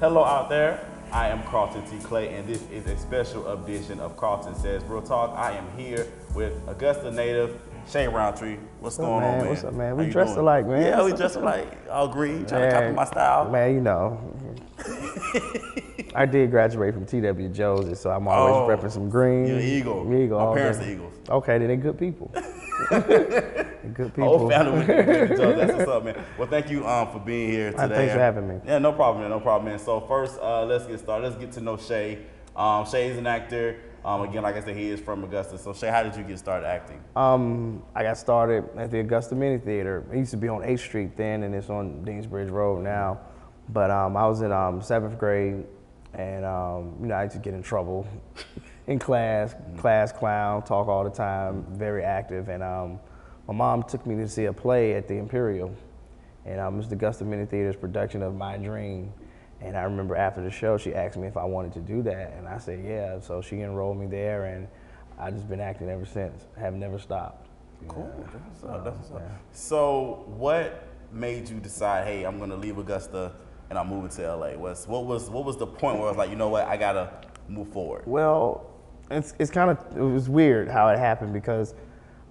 Hello out there, I am Karlton T. Clay, and this is a special edition of Karlton Says Real Talk. I am here with Augusta native Shane Roundtree. What's going on, man? What's up, man? We dressed alike, man. Yeah, we dressed alike. All green, trying to copy my style. Man, you know. I did graduate from T.W. Jones, so I'm always repping some green. You're an eagle. My parents are Eagles. Okay, then they're good people. Good people. Whole family with each other. That's what's up, man. Well, thank you for being here today. Thanks for having me. Yeah, no problem, man. No problem, man. So first, let's get started. Let's get to know Shay. Shay is an actor. Again, like I said, he is from Augusta. So Shay, how did you get started acting? I got started at the Augusta Mini Theater. It used to be on 8th Street then, and it's on Deansbridge Road now. But I was in 7th grade, and you know, I used to get in trouble in class, class clown, talk all the time, very active. And my mom took me to see a play at the Imperial, and it was the Augusta Mini Theater's production of My Dream. And I remember after the show, she asked me if I wanted to do that, and I said, yeah. So she enrolled me there, and I've just been acting ever since. I have never stopped. Cool, that's what's up, that's what's up. So what made you decide, hey, I'm gonna leave Augusta and I'm moving to LA? What was the point where I was like, you know what, I gotta move forward? Well, it was weird how it happened, because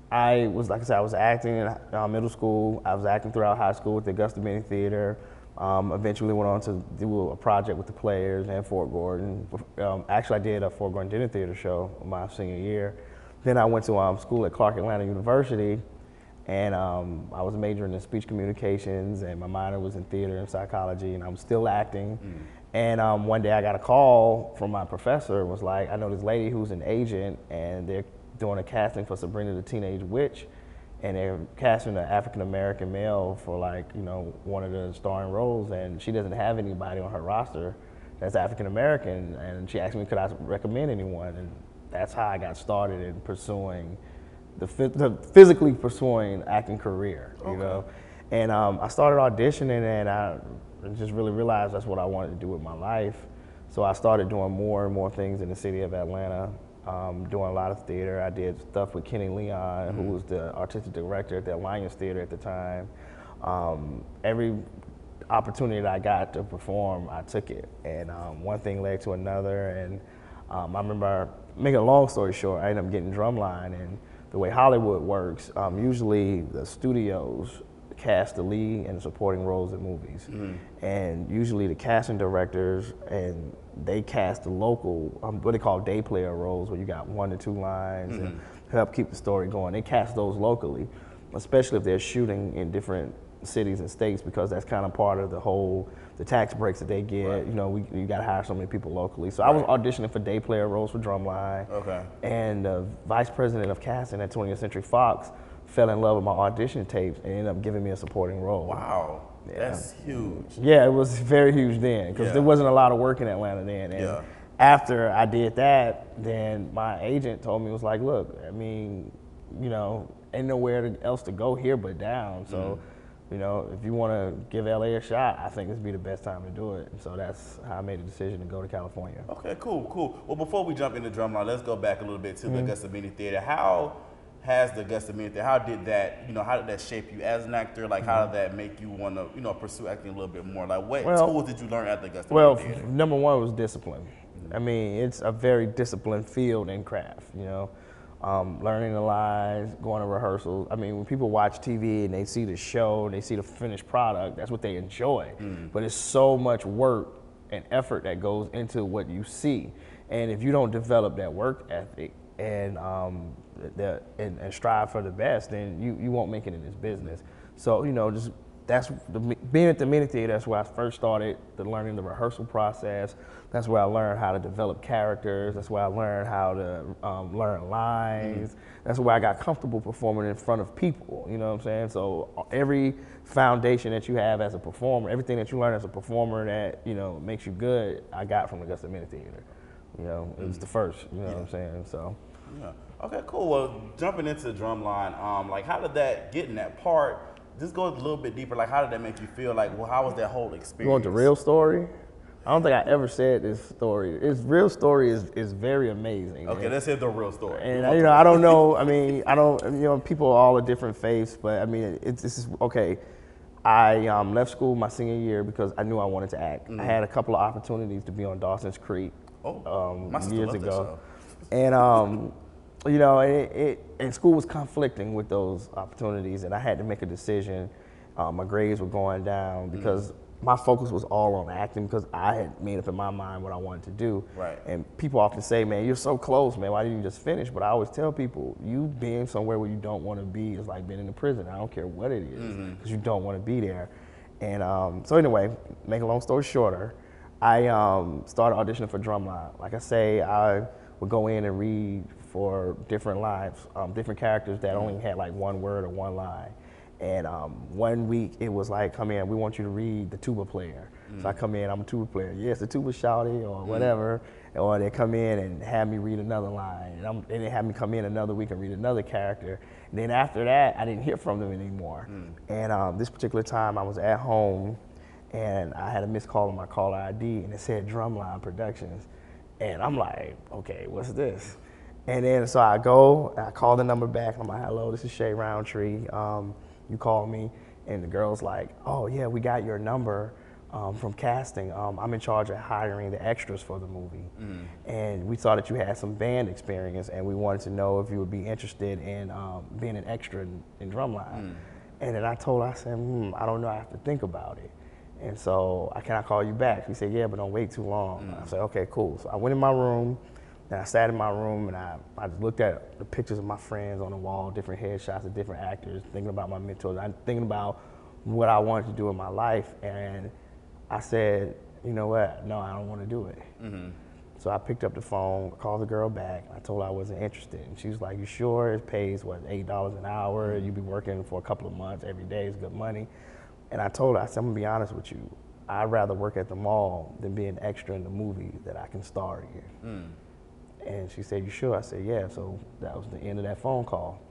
I was, like I said, I was acting in middle school. I was acting throughout high school with the Augusta Mini Theater. Eventually went on to do a project with the Players and Fort Gordon. Actually, I did a Fort Gordon dinner theater show my senior year. Then I went to school at Clark Atlanta University, and I was majoring in speech communications, and my minor was in theater and psychology, and I was still acting. And one day I got a call from my professor. It was like, I know this lady who's an agent, and they're doing a casting for Sabrina the Teenage Witch, and they're casting an African-American male for, like, you know, one of the starring roles, and she doesn't have anybody on her roster that's African-American, and she asked me could I recommend anyone, and that's how I got started in pursuing physically pursuing acting career, you know. And I started auditioning, and I just really realized that's what I wanted to do with my life. So I started doing more and more things in the city of Atlanta. Doing a lot of theater. I did stuff with Kenny Leon, who was the artistic director at the Alliance Theater at the time. Every opportunity that I got to perform, I took it. And one thing led to another. And I remember, making a long story short, I ended up getting Drumline. And the way Hollywood works, usually the studios cast the lead and supporting roles in movies. And usually the casting directors, and they cast the local, what they call day player roles, where you got 1 to 2 lines and help keep the story going. They cast those locally, especially if they're shooting in different cities and states, because that's kind of part of the whole, the tax breaks that they get. You know, you got to hire so many people locally. So I was auditioning for day player roles for Drumline. And the vice president of casting at 20th Century Fox fell in love with my audition tapes and ended up giving me a supporting role. Wow, that's huge. Yeah, it was very huge then, because there wasn't a lot of work in Atlanta then. And after I did that, then my agent told me, was like, look, I mean, you know, ain't nowhere else to go here but down. So, you know, if you want to give LA a shot, I think this would be the best time to do it. And so that's how I made the decision to go to California. Okay, cool, cool. Well, before we jump into Drumline, let's go back a little bit to the Augusta Mini Theater. How did that, you know, how did that shape you as an actor? Like, how did that make you want to, you know, pursue acting a little bit more? Like, what tools did you learn at the Augusta Mini Theater? Number one was discipline. I mean, it's a very disciplined field and craft, you know. Learning the lines, going to rehearsals. I mean, when people watch TV and they see the show and they see the finished product, that's what they enjoy. But it's so much work and effort that goes into what you see. And if you don't develop that work ethic and strive for the best, then you won't make it in this business. So, you know, just being at the Mini Theater, that's where I first started learning the rehearsal process. That's where I learned how to develop characters. That's where I learned how to learn lines. That's where I got comfortable performing in front of people, you know what I'm saying? So every foundation that you have as a performer, everything that you learn as a performer that, you know, makes you good, I got from the Augusta Mini Theater. You know, it was the first, you know what I'm saying? So. Yeah. Okay, cool. Well, jumping into Drumline, like, how did that, getting that part, just go a little bit deeper, like, how did that make you feel? Like, well, how was that whole experience? You want the real story? I don't think I ever said this story. Its real story is very amazing. Okay, let's hear the real story. And, you know, I don't know, I mean, people are all a different face, but, I mean, it's okay. I left school my senior year because I knew I wanted to act. Mm-hmm. I had a couple of opportunities to be on Dawson's Creek years ago. And, you know, and school was conflicting with those opportunities, and I had to make a decision. My grades were going down because my focus was all on acting because I had made up in my mind what I wanted to do. Right. And people often say, man, you're so close, man, why didn't you just finish? But I always tell people, you being somewhere where you don't want to be is like being in a prison. I don't care what it is, because you don't want to be there. And so anyway, make a long story shorter, I started auditioning for Drumline. Like I say, I would go in and read for different lines, different characters that only had like one word or one line. And 1 week it was like, come in, we want you to read the tuba player. So I come in, I'm a tuba player. Yes, the tuba shouty or whatever. Or they come in and have me read another line. And they have me come in another week and read another character. And then after that, I didn't hear from them anymore. And this particular time I was at home and I had a missed call on my caller ID and it said Drumline Productions. And I'm like, okay, what's this? And then so I go, I call the number back and I'm like, hello, this is Shane Roundtree. You called me, and the girl's like, oh yeah, we got your number from casting. I'm in charge of hiring the extras for the movie. And we saw that you had some band experience, and we wanted to know if you would be interested in being an extra in Drumline. And then I told her, I said, I don't know, I have to think about it. And so, can I call you back? He said, yeah, but don't wait too long. I said, okay, cool. So I went in my room, and I sat in my room and I just looked at the pictures of my friends on the wall, different headshots of different actors, thinking about my mentors. I'm thinking about what I wanted to do in my life. And I said, you know what? No, I don't want to do it. So I picked up the phone, called the girl back. I told her I wasn't interested. And she was like, you sure? It pays, what, $8 an hour? You'll be working for a couple of months every day. It's good money. And I told her, I said, I'm going to be honest with you. I'd rather work at the mall than be an extra in the movie that I can star in. And she said, you sure? I said, yeah. So that was the end of that phone call.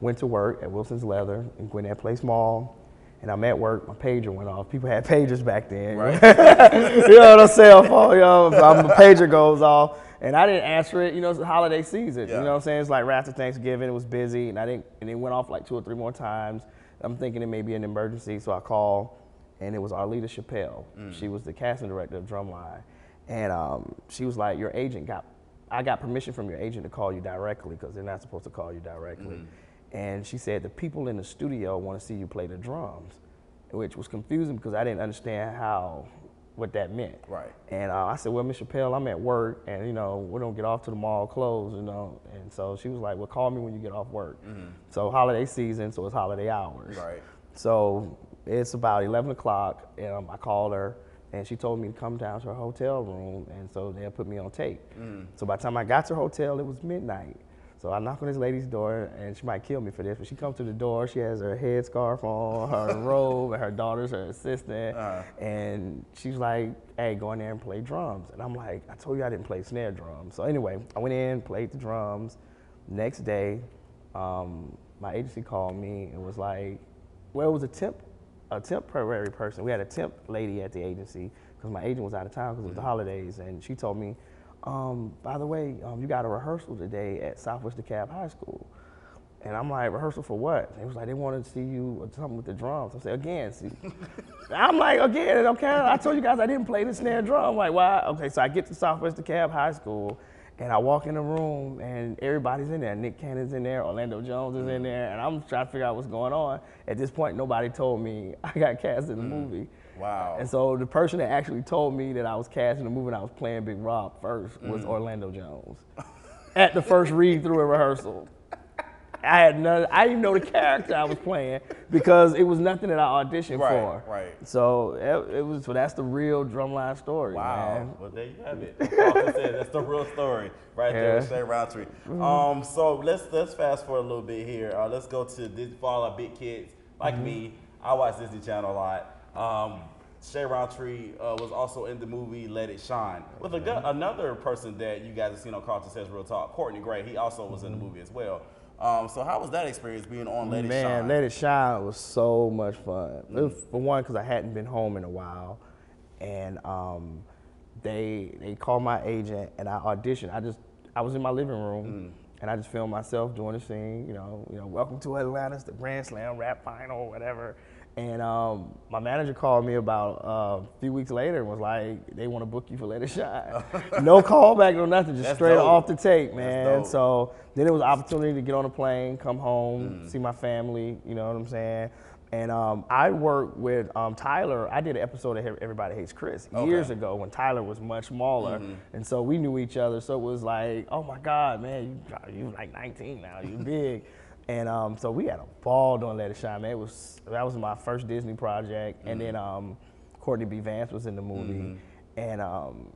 Went to work at Wilson's Leather in Gwinnett Place Mall. And I'm at work, my pager went off. People had pagers back then. Right. You know, the cell phone, you know, my pager goes off. And I didn't answer it, you know, it's the holiday season. You know what I'm saying? It's like right after Thanksgiving, it was busy. And it went off like 2 or 3 more times. I'm thinking it may be an emergency, so I call. And it was Arlita Chappelle. She was the casting director of Drumline. And she was like, your agent I got permission from your agent to call you directly because they're not supposed to call you directly. And she said, the people in the studio want to see you play the drums, which was confusing because I didn't understand what that meant. Right. And I said, well, Ms. Chappelle, I'm at work and, you know, we don't get off to the mall closed, you know. And so she was like, well, call me when you get off work. So holiday season, so it's holiday hours. Right. So it's about 11 o'clock and I called her. And she told me to come down to her hotel room, and so they'll put me on tape. So by the time I got to her hotel, it was midnight. So I knock on this lady's door, and she might kill me for this, but she comes to the door, she has her headscarf on, her robe, and her daughter's her assistant, and she's like, hey, go in there and play drums. And I'm like, I told you I didn't play snare drums. So anyway, I went in, played the drums. Next day, my agency called me and was like, well, it was a temporary person. We had a temp lady at the agency because my agent was out of town because it was the holidays. And she told me, by the way, you got a rehearsal today at Southwest Dekalb High School. And I'm like, rehearsal for what? They was like, they wanted to see you something with the drums. I said, again, see? I'm like, again, okay, I told you guys I didn't play the snare drum. I'm like, why? Okay, so I get to Southwest Dekalb High School and I walk in the room and everybody's in there. Nick Cannon's in there, Orlando Jones is in there, and I'm trying to figure out what's going on. At this point, nobody told me I got cast in the movie. Wow. And so the person that actually told me that I was cast in the movie and I was playing Big Rob first was Orlando Jones. At the first read through a rehearsal. I didn't know the character I was playing because it was nothing that I auditioned for. Right. So so that's the real Drumline story. Wow. Man. Well, there you have it. That's the real story right there with Shane Roundtree. So let's fast forward a little bit here. Let's go to this for all our big kids like me. I watch Disney Channel a lot. Shane Roundtree was also in the movie Let It Shine with another person that you guys have seen on Karlton Says Real Talk, Courtney Gray. He also was in the movie as well. So how was that experience being on Let It Shine? Man, Let It Shine was so much fun. It was, for one, because I hadn't been home in a while, and they called my agent and I auditioned. I was in my living room and I just filmed myself doing the scene. You know, welcome to Atlanta, it's the Grand Slam rap final, whatever. And my manager called me about a few weeks later and was like, they want to book you for Let It Shine. No callback, no nothing, just straight off the tape, man. So then it was an opportunity to get on a plane, come home, see my family, you know what I'm saying? And I worked with Tyler. I did an episode of Everybody Hates Chris years ago when Tyler was much smaller. And so we knew each other. So it was like, oh my God, man, you like 19 now, you big. And so we had a ball doing Let It Shine, man. That was my first Disney project. And then Courtney B. Vance was in the movie. And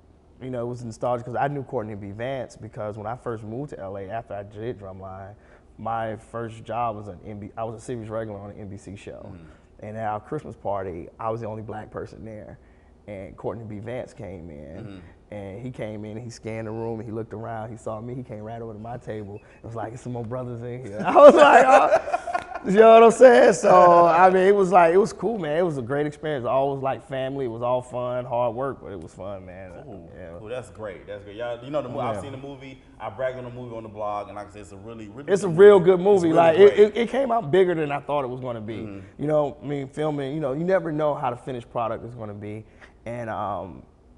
you know, it was nostalgic because I knew Courtney B. Vance because when I first moved to LA after I did Drumline, my first job was I was a series regular on an NBC show. And at our Christmas party, I was the only black person there. And Courtney B. Vance came in. And he came in and he scanned the room and he looked around, he saw me, he came right over to my table and was like, it's some more brothers in here. I was like, oh. You know what I'm saying? So, I mean, it was like, it was cool, man. It was a great experience. I always liked family. It was all fun, hard work, but it was fun, man. Cool. Yeah. Cool. That's great. That's great. Y'all, you know, the movie, I've seen the movie. I bragged on the movie on the blog, and like I said, it's a really, really It's a real good movie. Really like, it came out bigger than I thought it was going to be. You know, I mean, filming, you know, you never know how the finished product is going to be.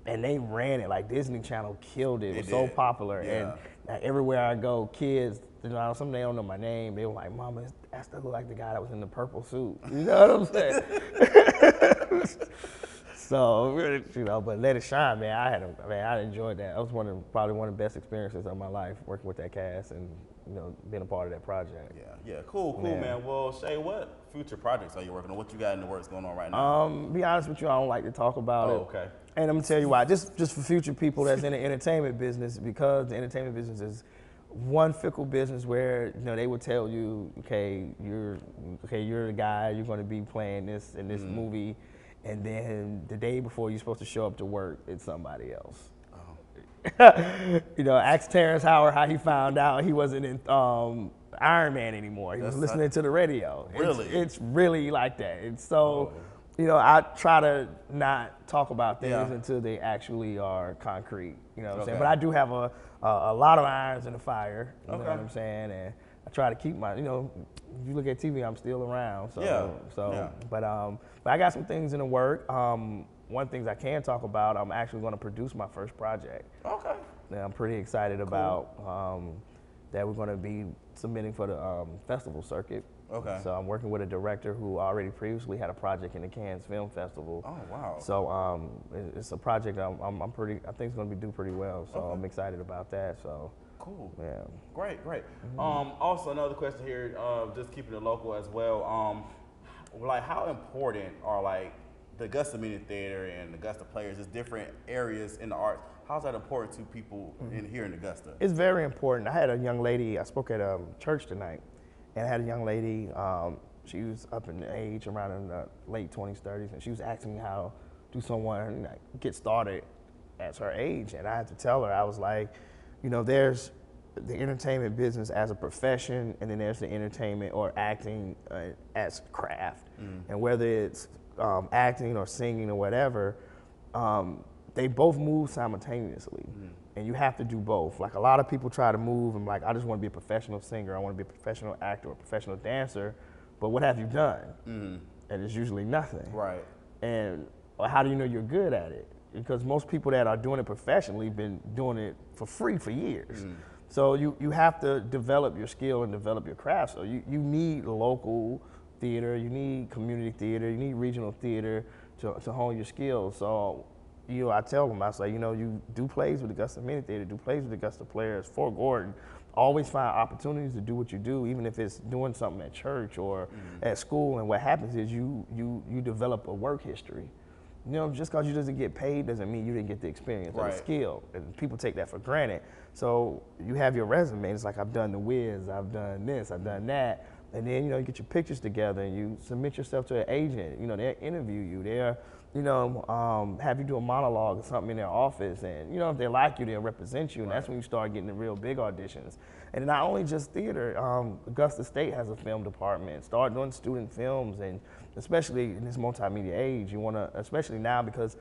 And they ran it, like Disney Channel killed it. It was so popular. And everywhere I go, kids, you know, some they don't know my name. They were like, Mama, I still look like the guy that was in the purple suit. You know what I'm saying? So, you know, but Let It Shine, man. I enjoyed that. That was probably one of the best experiences of my life, working with that cast and, you know, being a part of that project. Yeah, cool, man. Well, Shay, what future projects are you working on? What you got in the works going on right now? Be honest with you, I don't like to talk about it. Okay. And I'm gonna tell you why. Just for future people that's in the entertainment business, because the entertainment business is one fickle business where, you know, they will tell you, okay, you're the guy, you're gonna be playing this in this movie, and then the day before you're supposed to show up to work, it's somebody else. You know, ask Terrence Howard how he found out he wasn't in Iron Man anymore. He was listening to the radio. Really? It's really like that. It's so. Oh. You know, I try to not talk about things until they actually are concrete, you know what I'm saying? But I do have a lot of irons in the fire, you know what I'm saying? And I try to keep my, you know, if you look at TV, I'm still around. So, but I got some things in the work. One thing I can talk about, I'm actually going to produce my first project. Okay. That I'm pretty excited about, that we're going to be submitting for the festival circuit. Okay. So I'm working with a director who already previously had a project in the Cannes Film Festival. Oh wow! So it's a project I think it's going to be do pretty well. So I'm excited about that. So cool. Yeah. Great. Also another question here, just keeping it local as well. Like how important are like the Augusta Mini Theater and Augusta Players, just different areas in the arts? How's that important to people in here in Augusta? It's very important. I had a young lady. I spoke at a church tonight. And I had a young lady, she was up in age, around in the late 20s, 30s, and she was asking me how do someone like, get started at her age. And I had to tell her, I was like, you know, there's the entertainment business as a profession, and then there's the entertainment or acting as craft. And whether it's acting or singing or whatever, they both move simultaneously. And you have to do both. Like a lot of people try to move and like, I just want to be a professional singer, I want to be a professional actor, or a professional dancer, but what have you done? And it's usually nothing. Right. And how do you know you're good at it? Because most people that are doing it professionally have been doing it for free for years. So you have to develop your skill and develop your craft. So you need local theater, you need community theater, you need regional theater to hone your skills. So, you know, I tell them, I say, you know, you do plays with Augusta Mini Theater, do plays with Augusta Players, Fort Gordon. Always find opportunities to do what you do, even if it's doing something at church or at school. And what happens is you develop a work history. You know, just because you doesn't get paid doesn't mean you didn't get the experience or the skill. And people take that for granted. So you have your resume. It's like, I've done The Whiz, I've done this, I've done that. And then, you know, you get your pictures together and you submit yourself to an agent. You know, they'll interview you. They'll, you know, have you do a monologue or something in their office. And, you know, if they like you, they'll represent you. And that's when you start getting the real big auditions. And not only just theater, Augusta State has a film department. Start doing student films. And especially in this multimedia age, you want to, especially now, because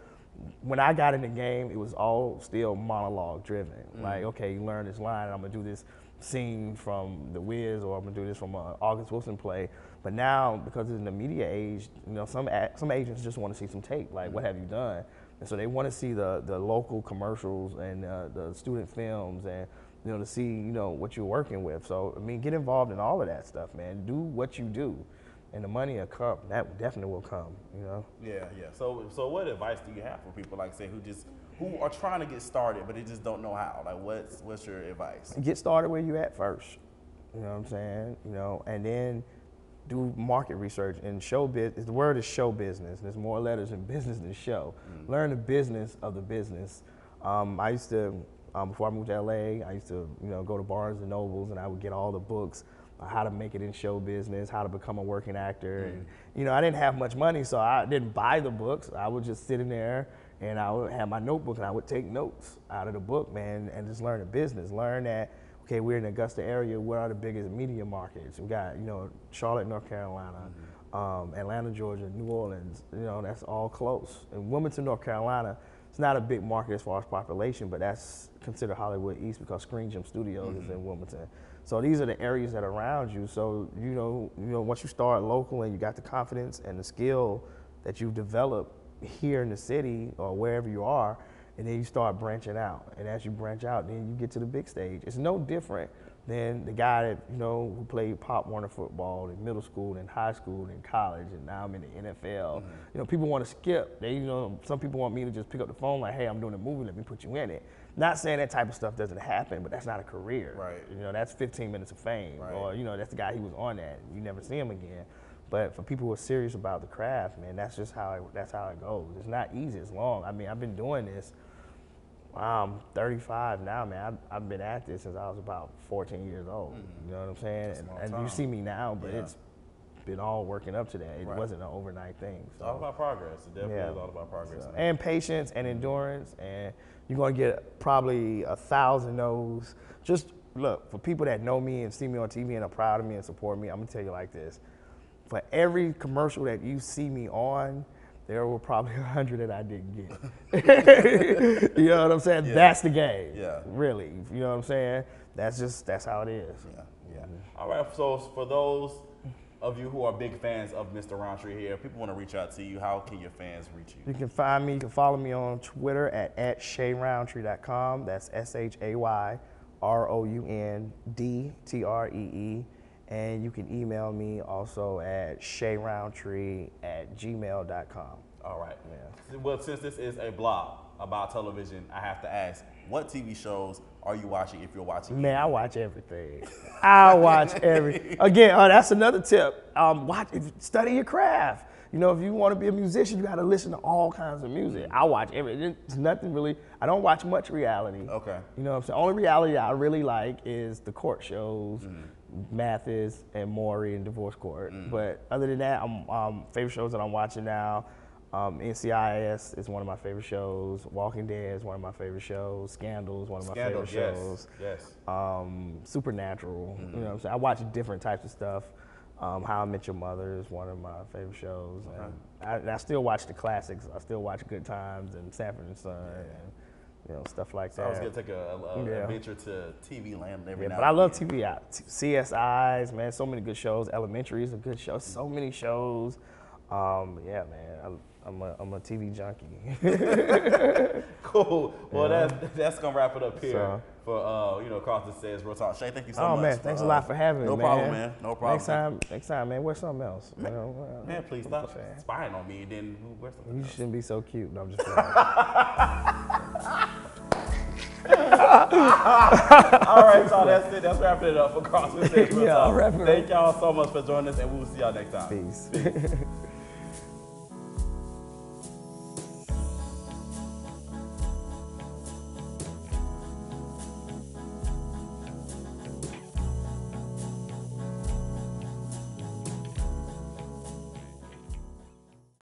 when I got in the game, it was all still monologue driven. Like, okay, you learn this line, and I'm going to do this scene from The Whiz, or I'm gonna do this from an August Wilson play. But now, because it's in the media age, you know, some agents just want to see some tape, like what have you done? And so they want to see the local commercials and the student films, and you know, to see, you know, what you're working with. So I mean, get involved in all of that stuff, man. Do what you do, and the money will come. That definitely will come, you know. Yeah, yeah. So what advice do you have for people, like say, who are trying to get started but they just don't know how? Like, what's your advice? Get started where you at first. You know what I'm saying? You know, and then do market research and show business. The word is show business. There's more letters in business than show. Mm-hmm. Learn the business of the business. I used to, before I moved to LA, I used to, you know, go to Barnes and Nobles, and I would get all the books on how to make it in show business, how to become a working actor. Mm-hmm. And you know, I didn't have much money, so I didn't buy the books. I would just sit in there, and I would have my notebook, and I would take notes out of the book, man, and just learn the business. Learn that, okay, we're in the Augusta area, what are the biggest media markets? We got, you know, Charlotte, North Carolina, mm-hmm. Atlanta, Georgia, New Orleans, you know, that's all close. And Wilmington, North Carolina, it's not a big market as far as population, but that's considered Hollywood East because Screen Gems Studios mm-hmm. is in Wilmington. So these are the areas that are around you. So, you know, once you start local and you got the confidence and the skill that you've developed here in the city or wherever you are, and then you start branching out. And as you branch out, then you get to the big stage. It's no different than the guy that, you know, who played Pop Warner football in middle school, in high school, in college, and now I'm in the NFL. Mm-hmm. You know, people want to skip. They, you know, some people want me to just pick up the phone like, hey, I'm doing a movie, let me put you in it. Not saying that type of stuff doesn't happen, but that's not a career. Right. You know, that's 15 minutes of fame. Right. Or, you know, that's the guy he was on that. You never see him again. But for people who are serious about the craft, man, that's just how it goes. It's not easy, it's long. I mean, I've been doing this, I'm 35 now, man. I've been at this since I was about 14 years old. Mm-hmm. You know what I'm saying? And you see me now, but yeah. It's been all working up to that. It right. wasn't an overnight thing. So. It's all about progress. It definitely yeah. is all about progress. So, and patience and endurance, and you're gonna get probably 1,000 no's. Just look, for people that know me and see me on TV and are proud of me and support me, I'm gonna tell you like this. For every commercial that you see me on, there were probably 100 that I didn't get. You know what I'm saying? Yeah. That's the game. Yeah. Really. You know what I'm saying? That's how it is. Yeah. Yeah. All right. So for those of you who are big fans of Mr. Roundtree here, if people want to reach out to you, how can your fans reach you? You can find me. You can follow me on Twitter at ShayRoundtree.com. That's ShayRoundtree. And you can email me also at shayroundtree@gmail.com. All right. Yeah. Well, since this is a blog about television, I have to ask, what TV shows are you watching if you're watching? Man, I watch everything. I watch everything. Again, that's another tip. Study your craft. You know, if you want to be a musician, you got to listen to all kinds of music. I watch everything. It's nothing really. I don't watch much reality. Okay. You know what I'm saying? Only reality I really like is the court shows. Mm. Mathis and Maury and Divorce Court. Mm. But other than that, favorite shows that I'm watching now, NCIS is one of my favorite shows. Walking Dead is one of my favorite shows. Scandal is one of my favorite shows. Yes. Supernatural. Mm-hmm. You know what I'm saying? I watch different types of stuff. How I Met Your Mother is one of my favorite shows. Okay. And I still watch the classics. I still watch Good Times and Sanford and Son. Yeah. And, you know, stuff like that. So I was going to take an adventure to TV land every now and then. But I love TV. CSIs, man, so many good shows. Elementary is a good show. So many shows. Yeah, man, I'm a TV junkie. Cool. Well, yeah. That's going to wrap it up here for, you know, Karlton Says Real Talk. Shane, thank you so much. Oh, man, thanks a lot for having me, man. No problem, man. No problem. Next time, man, wear something else. Man, you know, man, please stop spying on me and then wear something else. You shouldn't be so cute. No, I'm just kidding. All right, y'all, that's it. That's wrapping it up for Karlton Says Real Talk. Thank y'all so much for joining us, and we will see y'all next time. Peace.